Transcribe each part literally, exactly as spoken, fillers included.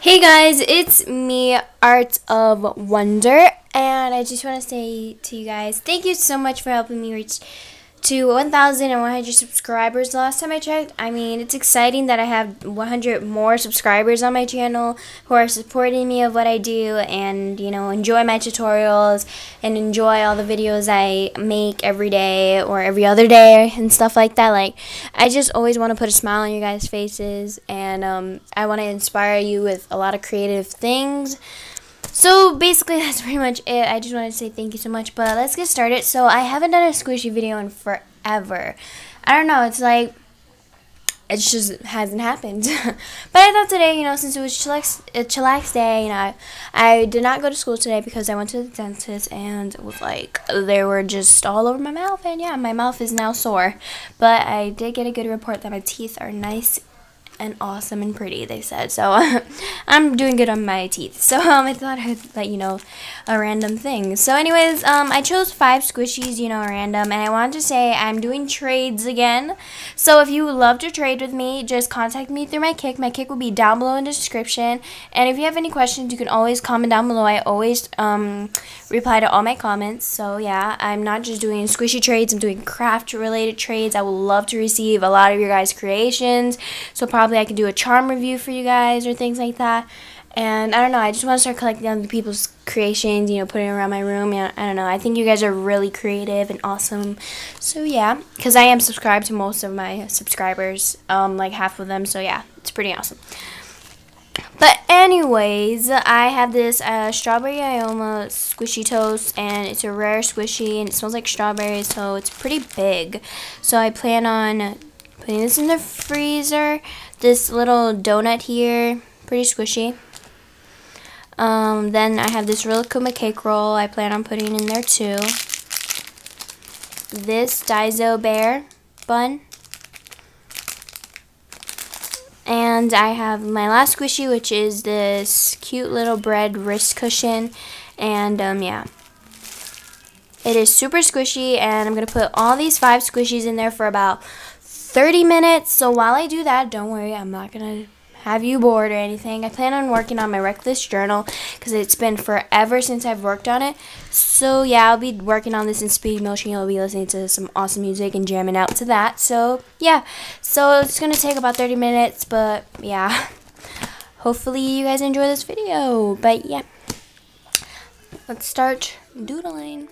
Hey guys, it's me, Art of Wonder, and I just want to say to you guys, thank you so much for helping me reach to one thousand one hundred subscribers. The last time I checked, I mean, it's exciting that I have one hundred more subscribers on my channel who are supporting me of what I do and, you know, enjoy my tutorials and enjoy all the videos I make every day or every other day and stuff like that. Like, I just always want to put a smile on your guys' faces, and um, I want to inspire you with a lot of creative things. So basically, that's pretty much it. I just wanted to say thank you so much, but let's get started. So I haven't done a squishy video in forever. I don't know, it's like, it just hasn't happened. But I thought today, you know, since it was chillax, a chillax day, you know, I, I did not go to school today because I went to the dentist and it was like, they were just all over my mouth, and yeah, my mouth is now sore. But I did get a good report that my teeth are nice and awesome and pretty, they said. So uh, I'm doing good on my teeth. So um, I thought I'd let you know a random thing. So anyways, um, I chose five squishies, you know, random. And I wanted to say I'm doing trades again. So if you would love to trade with me, just contact me through my Kick. My Kick will be down below in the description. And if you have any questions, you can always comment down below. I always um, reply to all my comments. So yeah, I'm not just doing squishy trades. I'm doing craft related trades. I would love to receive a lot of your guys' creations. So probably I can do a charm review for you guys or things like that. And I don't know, I just want to start collecting other people's creations, you know, putting around my room. And I don't know, I think you guys are really creative and awesome. So yeah, because I am subscribed to most of my subscribers, um, like half of them. So yeah, it's pretty awesome. But anyways, I have this uh, strawberry Ioma squishy toast, and it's a rare squishy, and it smells like strawberries, so it's pretty big. So I plan on putting this in the freezer. This little donut here, pretty squishy. Um, then I have this Rilakkuma cake roll I plan on putting in there too. This Daiso bear bun. And I have my last squishy, which is this cute little bread wrist cushion. And um, yeah. It is super squishy, and I'm going to put all these five squishies in there for about thirty minutes. So while I do that, don't worry, I'm not gonna have you bored or anything. I plan on working on my Wreck This Journal because it's been forever since I've worked on it. So yeah, I'll be working on this in speed motion. You'll be listening to some awesome music and jamming out to that. So yeah, so it's gonna take about thirty minutes, but yeah, hopefully you guys enjoy this video. But yeah, let's start doodling.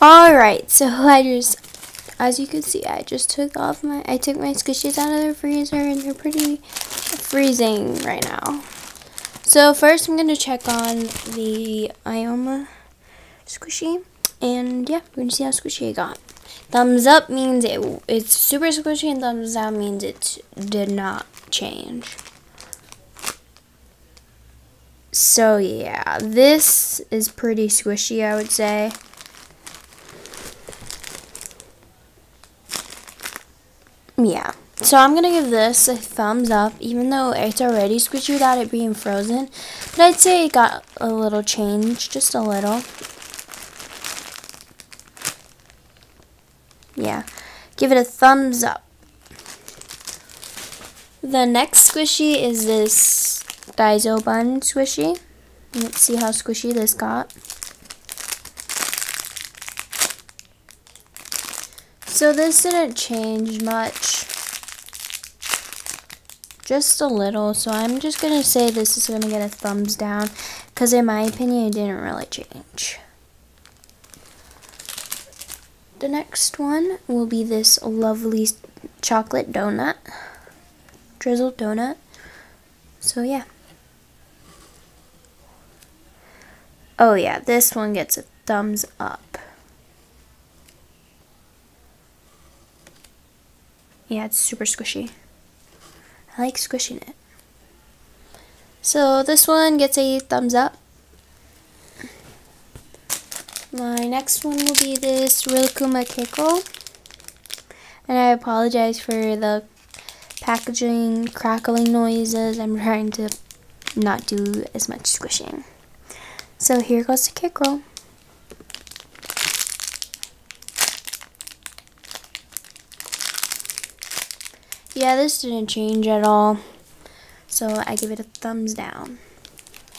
Alright, so I just, as you can see, I just took off my, I took my squishies out of the freezer, and they're pretty freezing right now. So first I'm going to check on the Ioma squishy. And yeah, we're gonna see how squishy it got. Thumbs up means it it's super squishy, and thumbs down means it did not change. So yeah, this is pretty squishy, I would say. Yeah, so I'm gonna give this a thumbs up, even though it's already squishy without it being frozen. But I'd say it got a little change, just a little. Yeah, give it a thumbs up. The next squishy is this Daiso bun squishy. Let's see how squishy this got. So this didn't change much, just a little, so I'm just going to say this is going to get a thumbs down, because in my opinion it didn't really change. The next one will be this lovely chocolate donut, drizzled donut, so yeah. Oh yeah, this one gets a thumbs up. Yeah, it's super squishy. I like squishing it. So this one gets a thumbs up. My next one will be this Rilakkuma Pickle. And I apologize for the packaging crackling noises. I'm trying to not do as much squishing. So here goes the kick roll. Yeah, this didn't change at all, so I give it a thumbs down.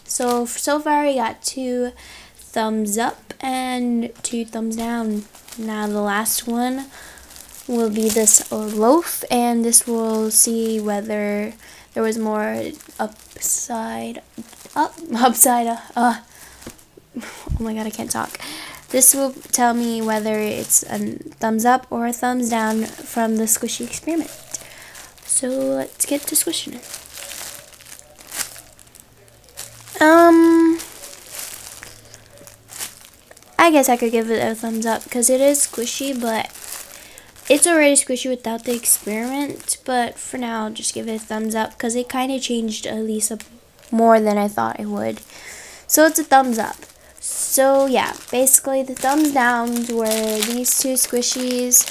So, so far we got two thumbs up and two thumbs down. Now the last one will be this loaf, and this will see whether there was more upside, up, upside, uh, uh, oh my god, I can't talk. This will tell me whether it's a thumbs up or a thumbs down from the squishy experiment. So let's get to squishing it. Um, I guess I could give it a thumbs up because it is squishy, but it's already squishy without the experiment. But for now, I'll just give it a thumbs up because it kind of changed at least a, more than I thought it would. So it's a thumbs up. So yeah, basically the thumbs downs were these two squishies.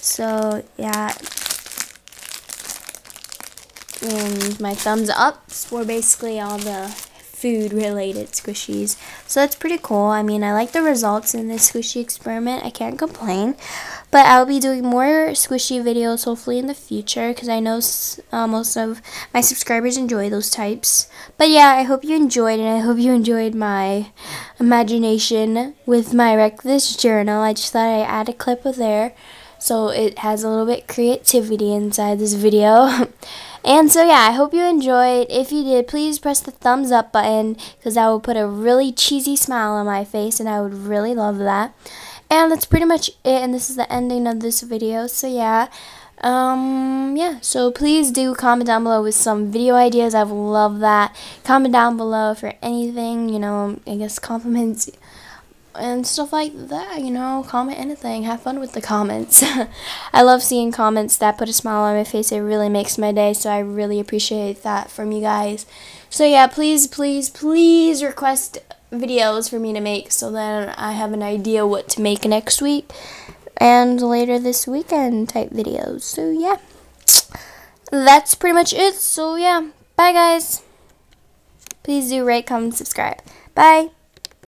So yeah. And my thumbs ups were basically all the food related squishies. So that's pretty cool. I mean, I like the results in this squishy experiment. I can't complain. But I'll be doing more squishy videos hopefully in the future, because I know uh, most of my subscribers enjoy those types. But yeah, I hope you enjoyed, and I hope you enjoyed my imagination with my Wreck This Journal. I just thought I'd add a clip of there, so it has a little bit creativity inside this video. And so yeah, I hope you enjoyed. If you did, please press the thumbs up button, because that will put a really cheesy smile on my face, and I would really love that. And that's pretty much it, and this is the ending of this video. So yeah, um, yeah. So please do comment down below with some video ideas. I would love that. Comment down below for anything, you know, I guess compliments and stuff like that, you know, comment anything, have fun with the comments. I love seeing comments that put a smile on my face. It really makes my day, so I really appreciate that from you guys. So yeah, please, please, please request videos for me to make, so then I have an idea what to make next week and later this weekend type videos. So yeah, that's pretty much it. So yeah, bye guys. Please do rate, comment, subscribe. Bye.